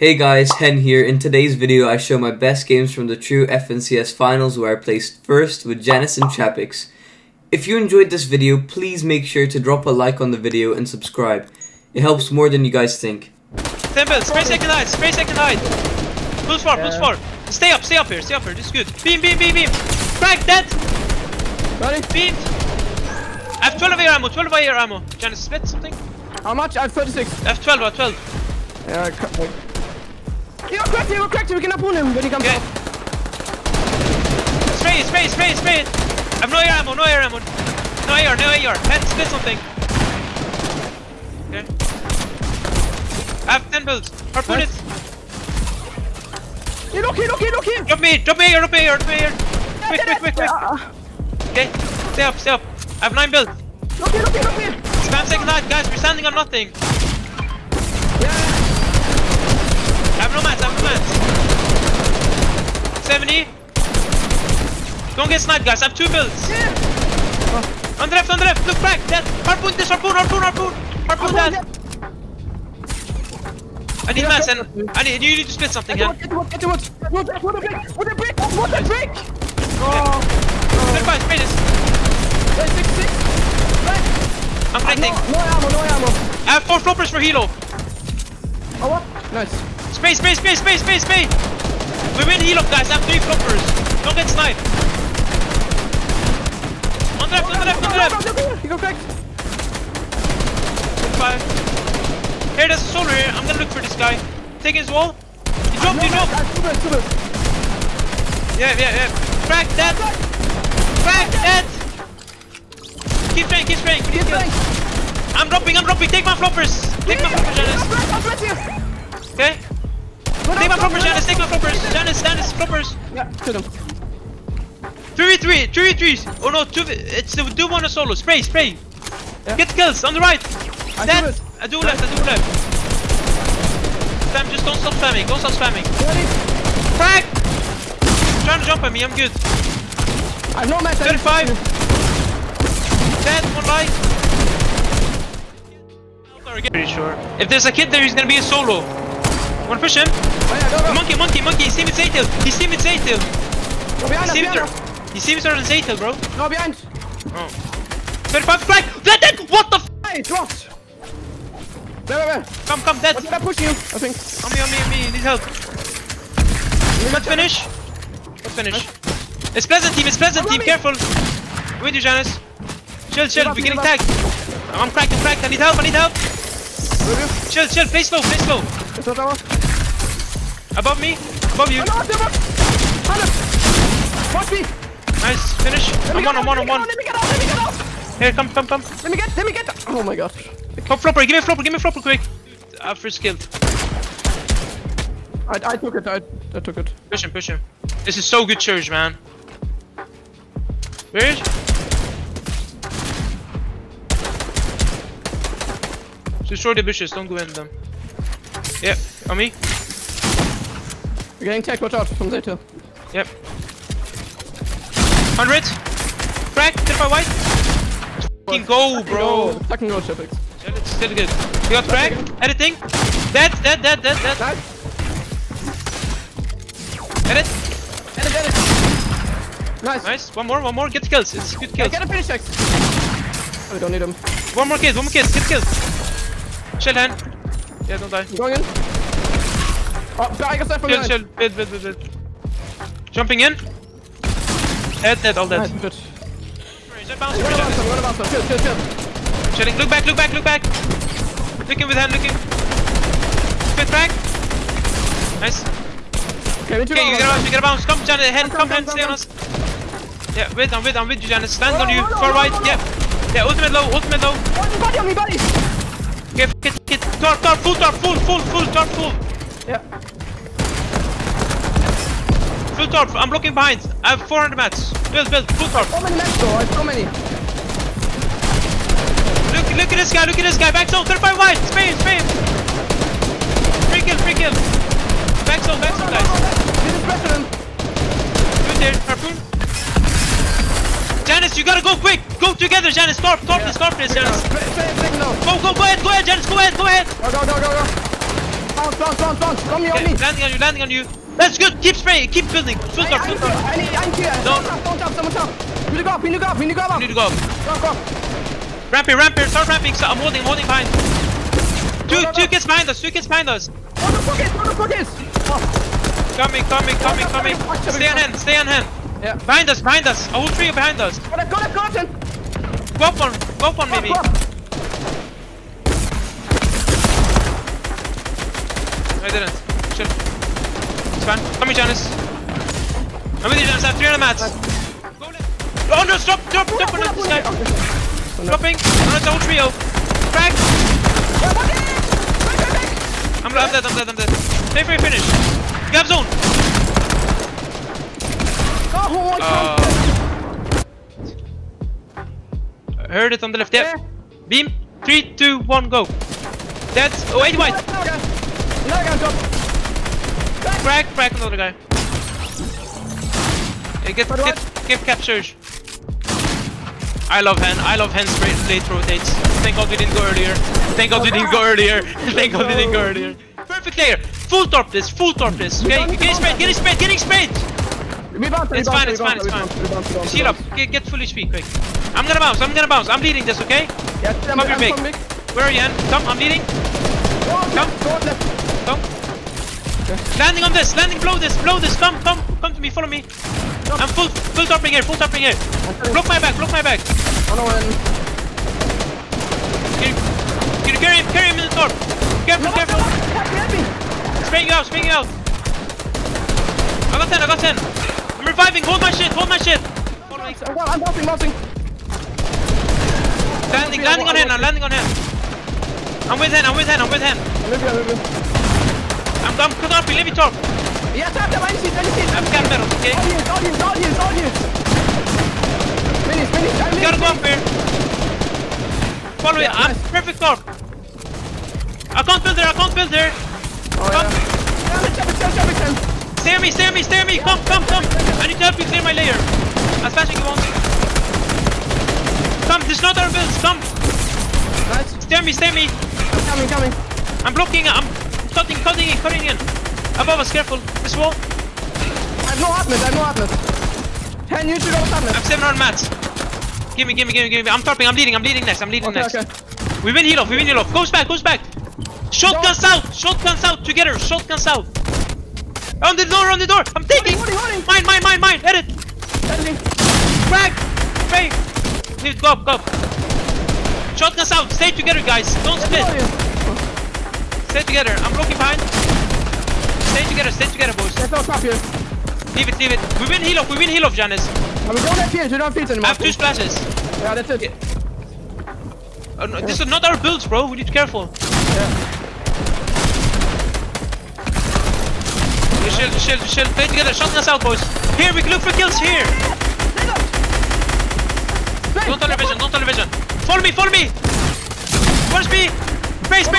Hey guys, Hen here. In today's video I show my best games from the true FNCS finals where I placed first with Jannisz and Chef X. If you enjoyed this video, please make sure to drop a like on the video and subscribe. It helps more than you guys think. Temple, spray second height. Plus four. Stay up here, this is good. Beam. Crack that! Got it. Beam. I have 12 AR ammo. Jannisz, split something? How much? I have 36. I have 12. Yeah, I can't wait. He got cracked, we can uphold him when he comes out. Spray it. I have no AR ammo. No AR. Hen, split something. Okay. I have 10 builds. Harpoon it. Look here. Drop me here. Quick. Okay, stay up. I have 9 builds. Look here. Spam second height, guys. We're standing on nothing. Yeah. I have no mats. 70. Don't get sniped, guys. I have 2 builds. Yeah. Oh. On the left. Look back. Dead. Harpoon that. I need mats and you need to split something, yeah? What a break! Oh! Spray this! 6-6! I'm connecting! No ammo! I have 4 floppers for helo! Oh what? Nice! Spray! We win helo, guys! I have 3 floppers! Don't get sniped! On the left! You go cracked! Hey, there's a solar here. I'm gonna look for this guy. Take his wall. He dropped. Yeah. Crack that! Keep spraying. I'm dropping. Take my floppers, Jannisz. Okay? Take my floppers, Jannisz. Jannisz, floppers. Yeah, kill him. 3v3s. Oh no, 2v. It's the 2-1 solo. Spray. Yeah. Get kills on the right. I do left. Spam, just don't stop spamming. Crack! Trying to jump at me, I'm good. I have no match. 35. Dead, 1 life. Pretty sure. If there's a kid there, he's gonna be a solo. Wanna push him? Oh, yeah, go. Monkey, he's team with Zaytil. He's team with Zaytil, bro. No, behind. Oh. 35, crack! Dead! What the f? Hey, dropped. There. Come, dead! I push you, I think. On me, need help. Let's finish. It's pleasant team, careful. With you, Jannisz. Chill, we're getting tagged. I'm cracked, I need help. Chill, play slow. Above you. Watch me. Nice, finish. I'm one. Let me get out. Here, come. Let me get. Oh my god. Flopper, give me flopper quick. I'm free skilled. I took it. Push him. This is so good church, man. Where is it? Destroy the bushes, don't go in them. Yep, on me. We're getting tech, watch out from there too. Yep. 100. Crack, hit by white. Fucking go, bro. Fucking go, Chef X. Yeah, it's still good. We got frag, editing. Dead. Edit. Nice. One more. Get kills. It's good kills. I gotta finish X. Oh, we don't need him. One more kid. Get kills. Chill, Hen. Yeah, don't die. Going in. Oh, I got that from behind. Chill. Bit. Jumping in. Dead. All dead. Nice, good. Chill. Look back. Looking with hand. Spit back. Nice. Okay, you gotta bounce. Come, Jannisz. Hand, stay on us. Yeah, I'm with you, Jannisz. Stand on you. Far right. Yeah, ultimate low. Body on me. Okay, get. Torp, full. Yeah. Full torp. I'm blocking behind. I have 400 mats. Build, full torp. How many mats though? I have so many. Look at this guy, back zone, 35 wide, spam! Free kill! Back zone, guys! Good there, harpoon! Jannisz, you gotta go quick! Go together, Jannisz! Torp this, Jannisz! Go ahead, Jannisz, go ahead! Go. Bounce. Come here, okay, on me. Landing on you. That's good. Keep spraying. Keep building. Shoot up. I'm here. Someone up. We need to go up. Go. Ramp here. Start ramping. So I'm holding behind. Two kids behind us. What the fuck is? Coming. Stay on hand. Yeah. Behind us. A whole tree behind us. Got it. Go up one, maybe. I didn't. Shit. It's fine. Come here, Jannisz. I'm with you, Jannisz. I have 300 mats. Go left. Oh no, stop. Snipe. Dropping. Another whole trio. Crack. I'm dead. Stay free, finish. Gap zone. Heard it on the left. Yeah. Beam. 3, 2, 1, go. That's. Oh, 8 white. Another guy on top. Crack another guy. Hey, get captures. I love Hen straight rotates. Thank God we didn't go earlier. Perfect layer. Full torp this. Okay, getting sprayed. It's fine. Shield up. Get full HP quick. I'm gonna bounce. I'm leading this, okay? Yeah, come here, big. Where are you, Hen? Come, I'm leading. Come. Okay. Landing blow this. Come to me, follow me. Stop. I'm full topping here, Okay. Block my back. Carry him in the top. Careful. Help me. Springing out. I got 10. I'm reviving, hold my shit. I'm bouncing. Landing on Hen. I'm with Hen. I'm cramping, let me talk. Yeah, tap, I see. I'm cap metal, okay? All here. Finish. Gotta go up here. Follow me, I'm perfect talk. I can't build there. Stay on me. Come. I need to help you clear my layer. As fast as you want. Come, there's not our builds, come. Nice. Stay on me. I'm coming. I'm blocking, I'm cutting in. Above us, careful. This wall. I have no atlas. Hen, you should go with atlas. I have 700 mats. Give me. I'm leading next. Okay. We win heal off. Goes back. Shotguns out. Together. Shotguns out. On the door. I'm taking. Mine. Edit. Frag. Spray. Leave. Go up. Shotguns out. Stay together, guys. Don't split. Stay together. I'm blocking behind. Stay together, boys. Let's not stop here. Leave it. We win heal off, Jannisz. We don't have feet anymore. I have 2 splashes. Yeah, that's it. No, this is not our builds, bro. We need to be careful. Yeah. Shield. Stay together. Shotguns out, boys. Here, we can look for kills here. Don't television. Follow me. Where's me?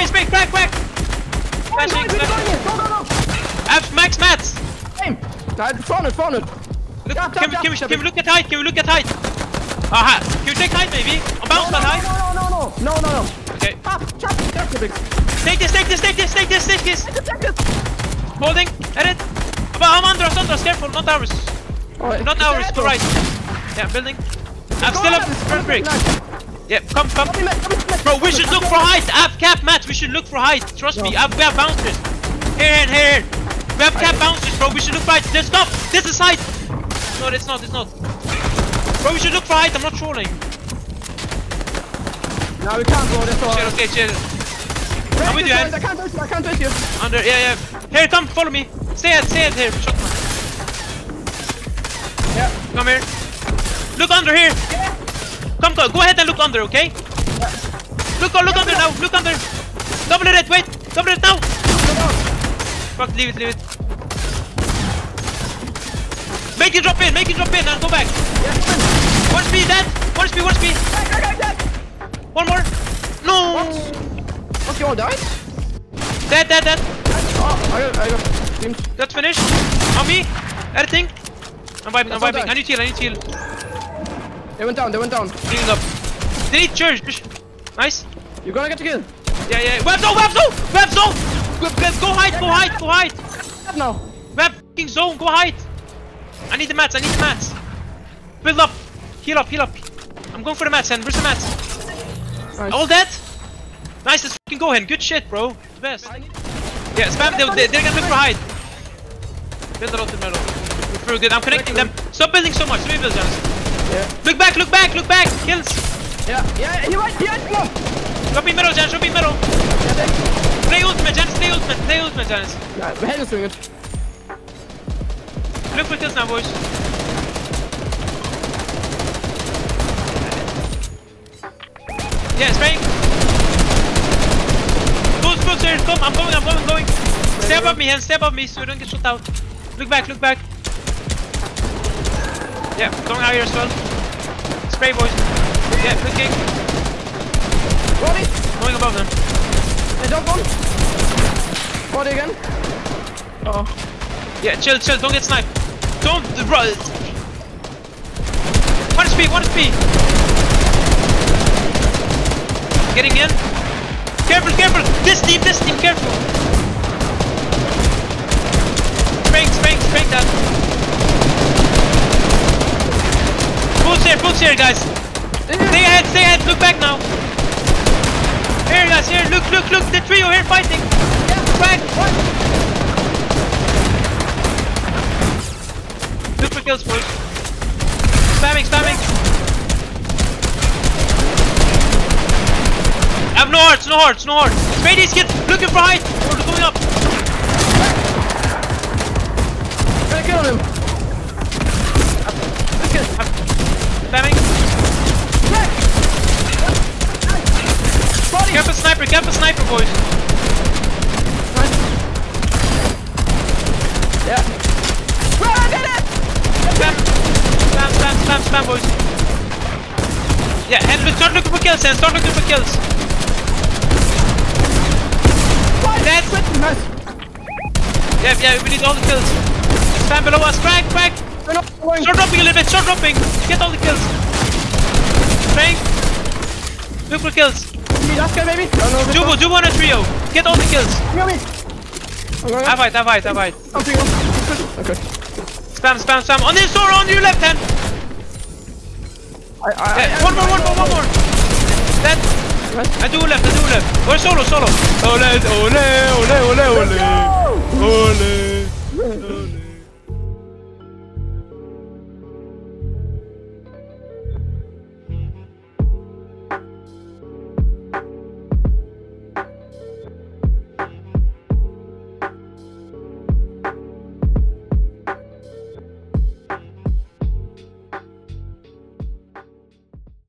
Space. Crack. Flashing. I have max mats! Same! Found it! Can we look at height? Aha! Can we take height maybe? Bounce on height? No! Okay. Take this! Holding! Edit! I'm under us! Careful! Not ours! Right. Not ours! Go right! Yeah, building! I'm still up! Perfect! Yeah, come! Bro, we should look for height! I have cap mats! We should look for height! Trust me! We have bouncers! Here! We have cap bounces, bro. We should look for height. Let's stop. This is height. No, it's not. Bro, we should look for height. I'm not trolling. No, we can't, bro. That's all. Chill. I'm with you, Hen. I can't touch you. Under. Yeah. Here, come. Follow me. Stay at here. Shotgun. Yeah. Come here. Look under here. Yeah. Come. Go ahead and look under, okay? Yeah. Look under now. Look under. Double it. Wait. Double it now. Fuck, leave it. Make it drop in and go back. Yeah, One speed, dead. One more. No. What? You all died? Dead. Oh, I got teams. That's finished. On me. Everything. I'm vibing. I need heal. They went down. Cleaning up. They need church. Nice. You're gonna get the kill. Yeah. Web zone. Go hide! No. We're f***ing zone, go hide! I need the mats. Build up! Heal up. I'm going for the mats, Hen. Where's the mats? Nice. All dead? Nice, let's f***ing go, Hen. Good shit, bro. The best. Yeah, spam, they're gonna look for hide. Build a lot of metal. We're through, good. I'm connecting them. Stop building so much. Rebuild, Jannisz. Yeah. Look back! Kills! Yeah, you're right, yes! Drop in metal, Jannisz, drop in metal! Yeah, Play ultimate, Jannisz. Yeah, we're heading to it. Look for kills now, boys. Yeah, spraying. Go, sir. Come, I'm going. Stay above me, Hen. Stay above me so we don't get shot out. Look back. Yeah, going out here as well. Spray, boys. Yeah, good kick. Going above them. I don't want. Body again. Oh. Yeah, chill. Don't get sniped. Don't run. 1 HP. Getting in. Careful. This team, careful. Spring that. Boots here, guys. Stay ahead. Look back now. Here guys, here, look, the trio here fighting! Yeah, back! What? Look for kills, boys. Spamming! I have no hearts! Spray these kids! Looking for height! We're going up! Gonna kill him! This kid! Spamming! Camp a sniper, boys. Nice. Yeah. Bro, I did it! Spam, boys. Yeah, and start looking for kills. Dead. Nice. Yeah, we need all the kills. Spam below us, crack. Start dropping a little bit. Get all the kills. Strength. Look for kills. Last guy, baby. Jubo on a trio. Get all the kills. I fight. Okay. Spam. On this door, on your left hand. I one more. That. I do left. We're solo. Ole, ole, ole, ole, ole.